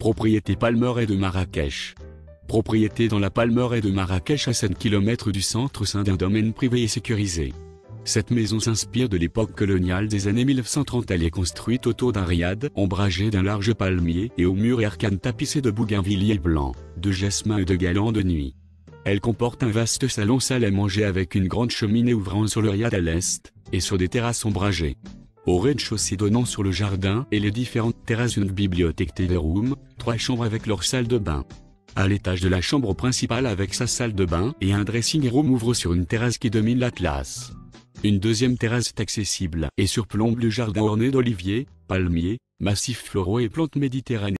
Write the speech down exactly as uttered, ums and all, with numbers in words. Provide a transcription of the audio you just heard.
Propriété Palmeraie de Marrakech. Propriété dans la Palmeraie de Marrakech, à sept kilomètres du centre sein d'un domaine privé et sécurisé. Cette maison s'inspire de l'époque coloniale des années mille neuf cent trente. Elle est construite autour d'un riad ombragé d'un large palmier et aux murs et arcanes tapissés de bougainvilliers blancs, de jasmin et de galants de nuit. Elle comporte un vaste salon salle à manger avec une grande cheminée ouvrant sur le riad à l'est, et sur des terrasses ombragées. Au rez-de-chaussée donnant sur le jardin et les différentes terrasses, une bibliothèque tv room, trois chambres avec leur salle de bain. À l'étage de la chambre principale avec sa salle de bain et un dressing room ouvre sur une terrasse qui domine l'Atlas. Une deuxième terrasse est accessible et surplombe le jardin orné d'oliviers, palmiers, massifs floraux et plantes méditerranéennes.